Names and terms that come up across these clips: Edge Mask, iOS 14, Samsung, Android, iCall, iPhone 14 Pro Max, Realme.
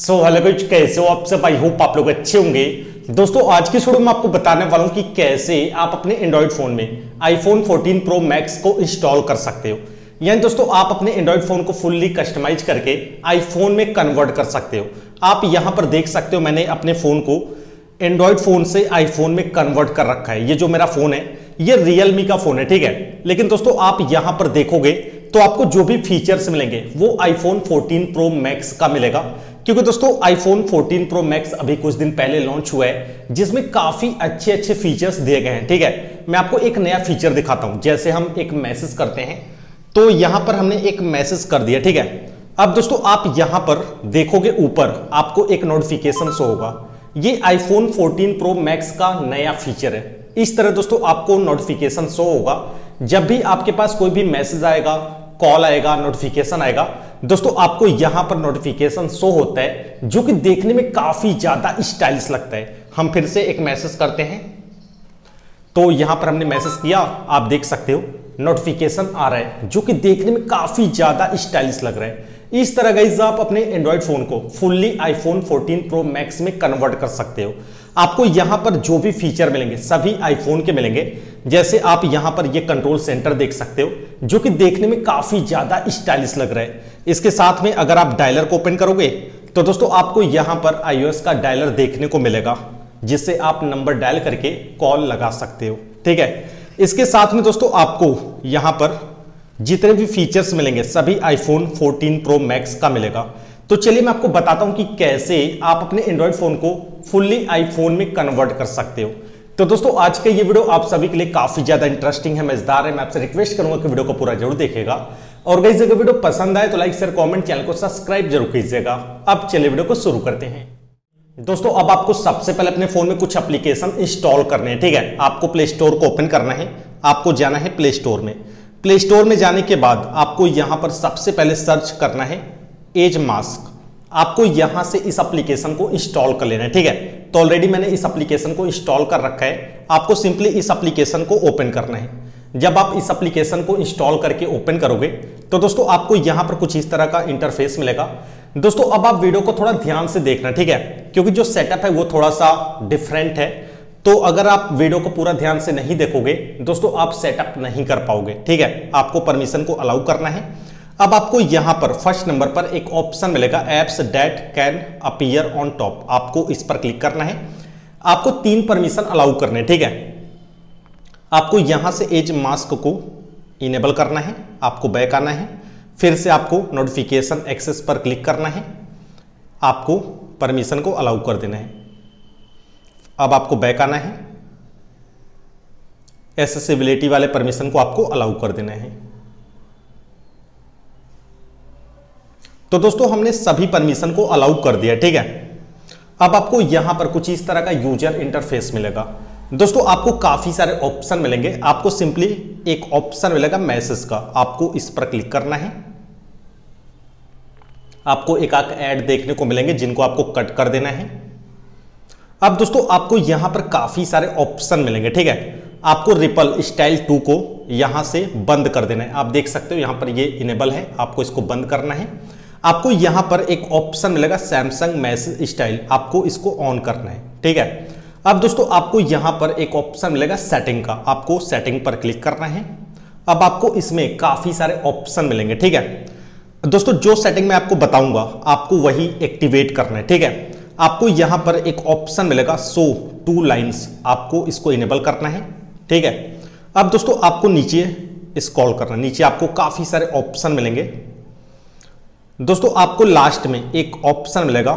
So hello guys, कैसे हो आप सब। आई होप आप लोग अच्छे होंगे। दोस्तों आज की वीडियो में आपको बताने वाला हूं कि कैसे आप अपने एंड्रॉयड फ़ोन में iPhone 14 Pro Max को इंस्टॉल कर सकते हो। यानी दोस्तों आप अपने एंड्रॉयड फ़ोन को फुल्ली कस्टमाइज करके iPhone में कन्वर्ट कर सकते हो। आप यहां पर देख सकते हो मैंने अपने फ़ोन को एंड्रॉयड फ़ोन से iPhone में कन्वर्ट कर रखा है। ये जो मेरा फ़ोन है ये Realme का फ़ोन है, ठीक है। लेकिन दोस्तों आप यहाँ पर देखोगे तो आपको जो भी फीचर्स मिलेंगे वो iPhone 14 Pro Max का मिलेगा, क्योंकि दोस्तों iPhone 14 Pro Max अभी कुछ दिन पहले लॉन्च हुआ है जिसमें काफी अच्छे अच्छे फीचर्स दिए गए हैं, ठीक है। मैं आपको एक नया फीचर दिखाता हूं। जैसे हम एक मैसेज करते हैं तो यहां पर हमने एक मैसेज कर दिया, ठीक है। अब दोस्तों आप यहां पर देखोगे ऊपर आपको एक नोटिफिकेशन शो होगा। ये iPhone 14 Pro Max का नया फीचर है। इस तरह दोस्तों आपको नोटिफिकेशन शो होगा जब भी आपके पास कोई भी मैसेज आएगा, कॉल आएगा, नोटिफिकेशन आएगा। दोस्तों आपको यहां पर नोटिफिकेशन शो होता है जो कि देखने में काफी ज्यादा स्टाइलिश लगता है। हम फिर से एक मैसेज करते हैं तो यहां पर हमने मैसेज किया, आप देख सकते हो नोटिफिकेशन आ रहा है जो कि देखने में काफी ज्यादा स्टाइलिश लग रहा है। इस तरह गाइस आप अपने एंड्रॉयड फोन को फुल्ली iPhone 14 Pro Max में कन्वर्ट कर सकते हो। आपको यहां पर जो भी फीचर मिलेंगे सभी iPhone के मिलेंगे। जैसे आप यहां पर ये कंट्रोल सेंटर देख सकते हो जो कि देखने में काफी ज्यादा स्टाइलिश लग रहा है। इसके साथ में अगर आप डायलर को ओपन करोगे तो दोस्तों आपको यहां पर iOS का डायलर देखने को मिलेगा जिससे आप नंबर डायल करके कॉल लगा सकते हो, ठीक है। इसके साथ में दोस्तों आपको यहां पर जितने भी फीचर्स मिलेंगे सभी iPhone 14 Pro Max का मिलेगा। तो चलिए मैं आपको बताता हूं कि कैसे आप अपने एंड्रॉयड फ़ोन को फुल्ली iPhone में कन्वर्ट कर सकते हो। तो दोस्तों आज का ये वीडियो आप सभी के लिए काफ़ी ज़्यादा इंटरेस्टिंग है, मज़ेदार है। मैं आपसे रिक्वेस्ट करूंगा कि वीडियो को पूरा जरूर देखिएगा और गाइस अगर वीडियो पसंद आए तो लाइक शेयर कमेंट, चैनल को सब्सक्राइब जरूर कीजिएगा। अब चलिए वीडियो को शुरू करते हैं। दोस्तों अब आपको सबसे पहले अपने फ़ोन में कुछ एप्लीकेशन इंस्टॉल करने हैं, ठीक है। आपको प्ले स्टोर को ओपन करना है, आपको जाना है प्ले स्टोर में। प्ले स्टोर में जाने के बाद आपको यहाँ पर सबसे पहले सर्च करना है एज मास्क। आपको यहाँ से इस एप्लीकेशन को इंस्टॉल कर लेना है, ठीक है। तो ऑलरेडी मैंने इस एप्लीकेशन को इंस्टॉल कर रखा है। आपको सिंपली इस एप्लीकेशन को ओपन करना है। जब आप इस एप्लीकेशन को इंस्टॉल करके ओपन करोगे तो दोस्तों आपको यहाँ पर कुछ इस तरह का इंटरफेस मिलेगा। दोस्तों अब आप वीडियो को थोड़ा ध्यान से देखना, ठीक है, क्योंकि जो सेटअप है वो थोड़ा सा डिफरेंट है। तो अगर आप वीडियो को पूरा ध्यान से नहीं देखोगे दोस्तों आप सेटअप नहीं कर पाओगे, ठीक है। आपको परमिशन को अलाउ करना है। अब आपको यहां पर फर्स्ट नंबर पर एक ऑप्शन मिलेगा apps that can appear on top. आपको इस पर क्लिक करना है। आपको 3 परमिशन अलाउ करने, ठीक है। आपको यहां से एज मास्क को इनेबल करना है। आपको बैक आना है, फिर से आपको नोटिफिकेशन एक्सेस पर क्लिक करना है। आपको परमिशन को अलाउ कर देना है। अब आपको बैक आना है, एक्सेसिबिलिटी वाले परमिशन को आपको अलाउ कर देना है। तो दोस्तों हमने सभी परमिशन को अलाउ कर दिया, ठीक है। अब आपको यहां पर कुछ इस तरह का यूजर इंटरफेस मिलेगा। दोस्तों आपको काफी सारे ऑप्शन मिलेंगे। आपको सिंपली एक ऑप्शन मिलेगा मैसेज का, आपको इस पर क्लिक करना है। आपको एक आध ऐड देखने को मिलेंगे जिनको आपको कट कर देना है। अब दोस्तों आपको यहां पर काफी सारे ऑप्शन मिलेंगे, ठीक है। आपको रिपल स्टाइल 2 को यहां से बंद कर देना है। आप देख सकते हो यहां पर ये इनेबल है, आपको इसको बंद करना है। आपको यहां पर एक ऑप्शन मिलेगा सैमसंग मैसेज स्टाइल, आपको इसको ऑन करना है, ठीक है। अब दोस्तों आपको यहां पर एक ऑप्शन मिलेगा सेटिंग का, आपको सेटिंग पर क्लिक करना है। अब आपको इसमें काफी सारे ऑप्शन मिलेंगे, ठीक है। दोस्तों जो सेटिंग मैं आपको बताऊंगा आपको वही एक्टिवेट करना है, ठीक है। आपको यहां पर एक ऑप्शन मिलेगा शो टू लाइन्स, आपको इसको इनेबल करना है, ठीक है। अब दोस्तों आपको नीचे स्क्रॉल करना, नीचे आपको काफ़ी सारे ऑप्शन मिलेंगे। दोस्तों आपको लास्ट में एक ऑप्शन मिलेगा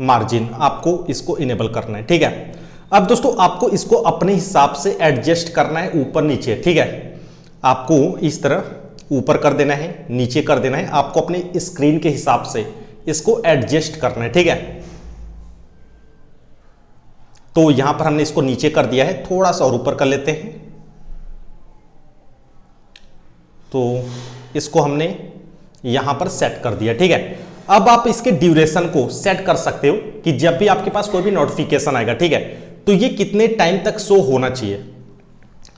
मार्जिन, आपको इसको इनेबल करना है, ठीक है। अब दोस्तों आपको इसको अपने हिसाब से एडजस्ट करना है ऊपर नीचे, ठीक है। आपको इस तरह ऊपर कर देना है, नीचे कर देना है। आपको अपने स्क्रीन के हिसाब से इसको एडजस्ट करना है, ठीक है। तो यहां पर हमने इसको नीचे कर दिया है, थोड़ा सा और ऊपर कर लेते हैं। तो इसको हमने यहां पर सेट कर दिया, ठीक है। अब आप इसके ड्यूरेशन को सेट कर सकते हो कि जब भी आपके पास कोई भी नोटिफिकेशन आएगा, ठीक है, तो ये कितने टाइम तक शो होना चाहिए।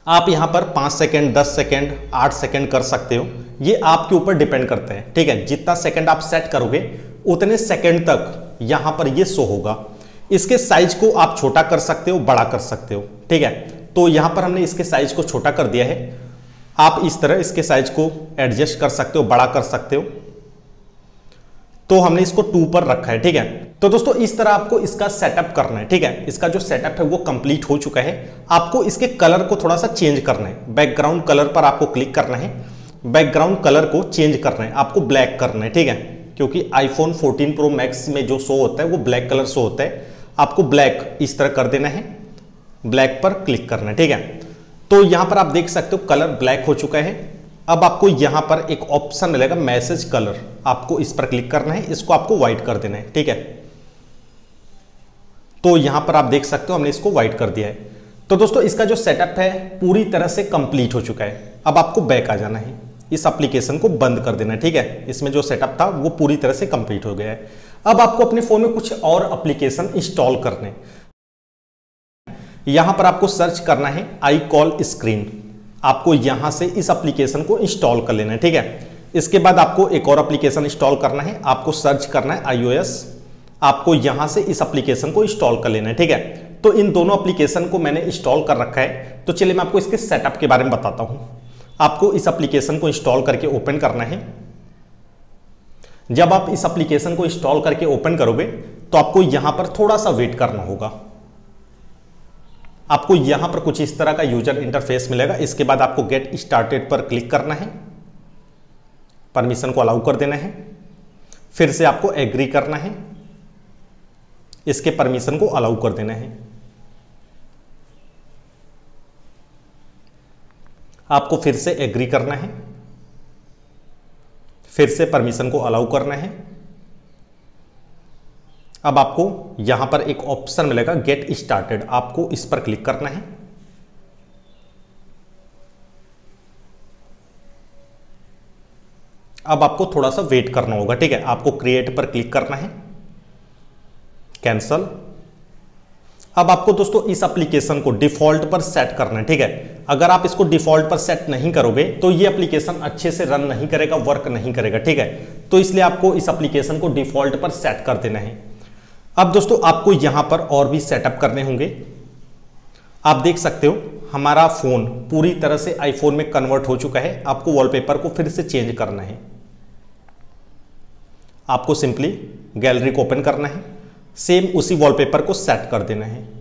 आप यहां पर 5 सेकेंड, 10 सेकेंड, 8 सेकेंड कर सकते हो। ये आपके ऊपर डिपेंड करते हैं, ठीक है। जितना सेकेंड आप सेट करोगे उतने सेकेंड तक यहाँ पर ये शो होगा। इसके साइज को आप छोटा कर सकते हो, बड़ा कर सकते हो, ठीक है। तो यहाँ पर हमने इसके साइज को छोटा कर दिया है। आप इस तरह इसके साइज को एडजस्ट कर सकते हो, बड़ा कर सकते हो। तो हमने इसको 2 पर रखा है, ठीक है। तो दोस्तों इस तरह आपको इसका सेटअप करना है, ठीक है। इसका जो सेटअप है वो कंप्लीट हो चुका है। आपको इसके कलर को थोड़ा सा चेंज करना है। बैकग्राउंड कलर पर आपको क्लिक करना है, बैकग्राउंड कलर को चेंज करना है, आपको ब्लैक करना है, ठीक है। क्योंकि iPhone 14 Pro Max में जो शो होता है वो ब्लैक कलर शो होता है। आपको ब्लैक इस तरह कर देना है, ब्लैक पर क्लिक करना है, ठीक है। तो यहाँ पर आप देख सकते हो कलर ब्लैक हो चुका है। अब आपको यहाँ पर एक ऑप्शन मिलेगा मैसेज कलर, आपको इस पर क्लिक करना है, इसको आपको व्हाइट कर देना है, ठीक है। तो यहाँ पर आप देख सकते हो हमने इसको व्हाइट कर दिया है। तो दोस्तों इसका जो सेटअप है पूरी तरह से कंप्लीट हो चुका है। अब आपको बैक आ जाना है, इस एप्लीकेशन को बंद कर देना है, ठीक है। इसमें जो सेटअप था वो पूरी तरह से कंप्लीट हो गया है। अब आपको अपने फ़ोन में कुछ और एप्लीकेशन इंस्टॉल करने, यहाँ पर आपको सर्च करना है iCall स्क्रीन। आपको यहाँ से इस एप्लीकेशन को इंस्टॉल कर लेना है, ठीक है। इसके बाद आपको एक और एप्लीकेशन इंस्टॉल करना है, आपको सर्च करना है iOS। आपको यहाँ से इस एप्लीकेशन को इंस्टॉल कर लेना है, ठीक है। तो इन दोनों एप्लीकेशन को मैंने इंस्टॉल कर रखा है। तो चलिए मैं आपको इसके सेटअप के बारे में बताता हूँ। आपको इस एप्लीकेशन को इंस्टॉल करके ओपन करना है। जब आप इस एप्लीकेशन को इंस्टॉल करके ओपन करोगे तो आपको यहाँ पर थोड़ा सा वेट करना होगा। आपको यहाँ पर कुछ इस तरह का यूजर इंटरफेस मिलेगा। इसके बाद आपको गेट स्टार्टेड पर क्लिक करना है, परमिशन को अलाउ कर देना है, फिर से आपको एग्री करना है, इसके परमिशन को अलाउ कर देना है। आपको फिर से एग्री करना है, फिर से परमिशन को अलाउ करना है। अब आपको यहां पर एक ऑप्शन मिलेगा गेट स्टार्टेड, आपको इस पर क्लिक करना है। अब आपको थोड़ा सा वेट करना होगा, ठीक है। आपको क्रिएट पर क्लिक करना है, कैंसल। अब आपको दोस्तों इस एप्लीकेशन को डिफॉल्ट पर सेट करना है, ठीक है। अगर आप इसको डिफॉल्ट पर सेट नहीं करोगे तो ये एप्लीकेशन अच्छे से रन नहीं करेगा, वर्क नहीं करेगा, ठीक है। तो इसलिए आपको इस एप्लीकेशन को डिफॉल्ट पर सेट कर देना है। अब दोस्तों आपको यहाँ पर और भी सेटअप करने होंगे। आप देख सकते हो हमारा फ़ोन पूरी तरह से आईफोन में कन्वर्ट हो चुका है। आपको वॉलपेपर को फिर से चेंज करना है। आपको सिंपली गैलरी को ओपन करना है, सेम उसी वॉलपेपर को सेट कर देना है।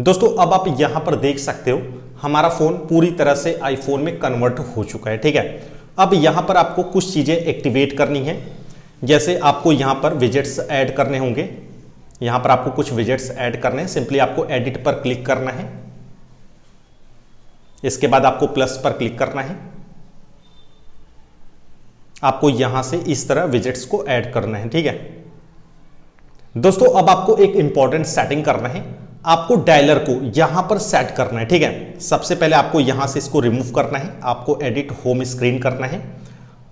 दोस्तों अब आप यहां पर देख सकते हो हमारा फोन पूरी तरह से आईफोन में कन्वर्ट हो चुका है, ठीक है। अब यहां पर आपको कुछ चीजें एक्टिवेट करनी है, जैसे आपको यहां पर विजेट्स ऐड करने होंगे। यहां पर आपको कुछ विजेट्स ऐड करने हैं, सिंपली आपको एडिट पर क्लिक करना है, इसके बाद आपको प्लस पर क्लिक करना है। आपको यहां से इस तरह विजेट्स को ऐड करना है, ठीक है। दोस्तों अब आपको एक इंपॉर्टेंट सेटिंग करना है, आपको डायलर को यहां पर सेट करना है, ठीक है। सबसे पहले आपको यहां से इसको रिमूव करना है, आपको एडिट होम स्क्रीन करना है,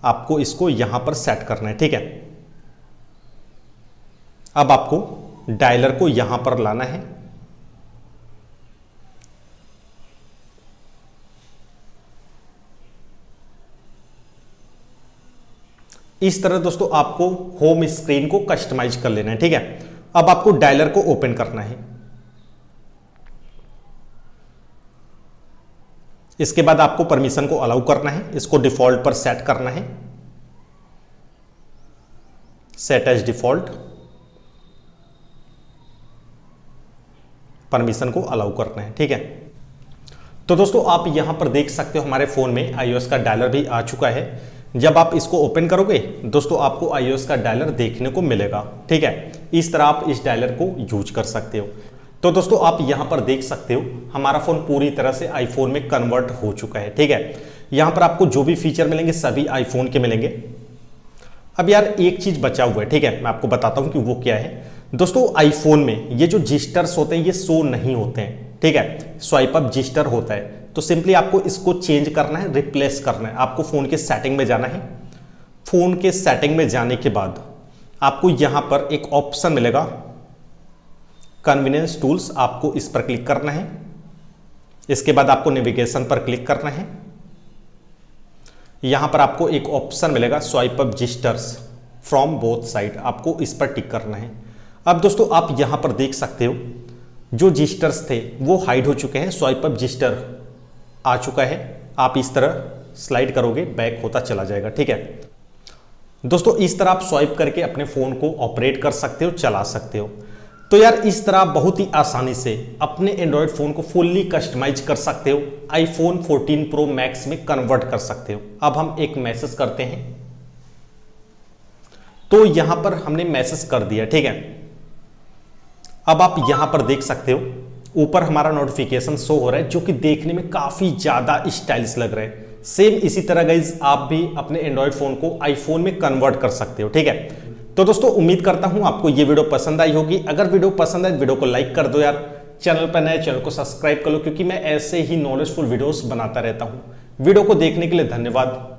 आपको इसको यहां पर सेट करना है, ठीक है। अब आपको डायलर को यहां पर लाना है, इस तरह दोस्तों आपको होम स्क्रीन को कस्टमाइज कर लेना है, ठीक है। अब आपको डायलर को ओपन करना है, इसके बाद आपको परमिशन को अलाउ करना है, इसको डिफॉल्ट पर सेट करना है, सेट एज डिफॉल्ट, परमिशन को अलाउ करना है, ठीक है। तो दोस्तों आप यहां पर देख सकते हो हमारे फोन में iOS का डायलर भी आ चुका है। जब आप इसको ओपन करोगे दोस्तों आपको iOS का डायलर देखने को मिलेगा, ठीक है। इस तरह आप इस डायलर को यूज कर सकते हो। तो दोस्तों आप यहाँ पर देख सकते हो हमारा फ़ोन पूरी तरह से iPhone में कन्वर्ट हो चुका है, ठीक है। यहाँ पर आपको जो भी फीचर मिलेंगे सभी iPhone के मिलेंगे। अब यार एक चीज़ बचा हुआ है, ठीक है, मैं आपको बताता हूँ कि वो क्या है। दोस्तों iPhone में ये जो जिस्टर्स होते हैं ये शो नहीं होते हैं, ठीक है। स्वाइप अप जिस्टर होता है, तो सिंपली आपको इसको चेंज करना है, रिप्लेस करना है। आपको फ़ोन के सेटिंग में जाना है। फ़ोन के सेटिंग में जाने के बाद आपको यहाँ पर एक ऑप्शन मिलेगा कन्वीनियंस टूल्स, आपको इस पर क्लिक करना है। इसके बाद आपको नेविगेशन पर क्लिक करना है। यहाँ पर आपको एक ऑप्शन मिलेगा swipe up gestures from both side, आपको इस पर टिक करना है। अब दोस्तों आप यहाँ पर देख सकते हो जो जेस्टर्स थे वो हाइड हो चुके हैं, स्वाइप अप जेस्टर आ चुका है। आप इस तरह स्लाइड करोगे बैक होता चला जाएगा, ठीक है दोस्तों। इस तरह आप स्वाइप करके अपने फ़ोन को ऑपरेट कर सकते हो, चला सकते हो। तो यार इस तरह बहुत ही आसानी से अपने एंड्रॉयड फ़ोन को फुल्ली कस्टमाइज कर सकते हो, आईफोन 14 प्रो मैक्स में कन्वर्ट कर सकते हो। अब हम एक मैसेज करते हैं, तो यहाँ पर हमने मैसेज कर दिया, ठीक है। अब आप यहाँ पर देख सकते हो ऊपर हमारा नोटिफिकेशन शो हो रहा है, जो कि देखने में काफ़ी ज़्यादा स्टाइलिश लग रहा है। सेम इसी तरह गाइज आप भी अपने एंड्रॉयड फ़ोन को आईफोन में कन्वर्ट कर सकते हो, ठीक है। तो दोस्तों उम्मीद करता हूँ आपको ये वीडियो पसंद आई होगी। अगर वीडियो पसंद आए वीडियो को लाइक कर दो यार, चैनल पर नए चैनल को सब्सक्राइब कर लो, क्योंकि मैं ऐसे ही नॉलेजफुल वीडियोस बनाता रहता हूँ। वीडियो को देखने के लिए धन्यवाद।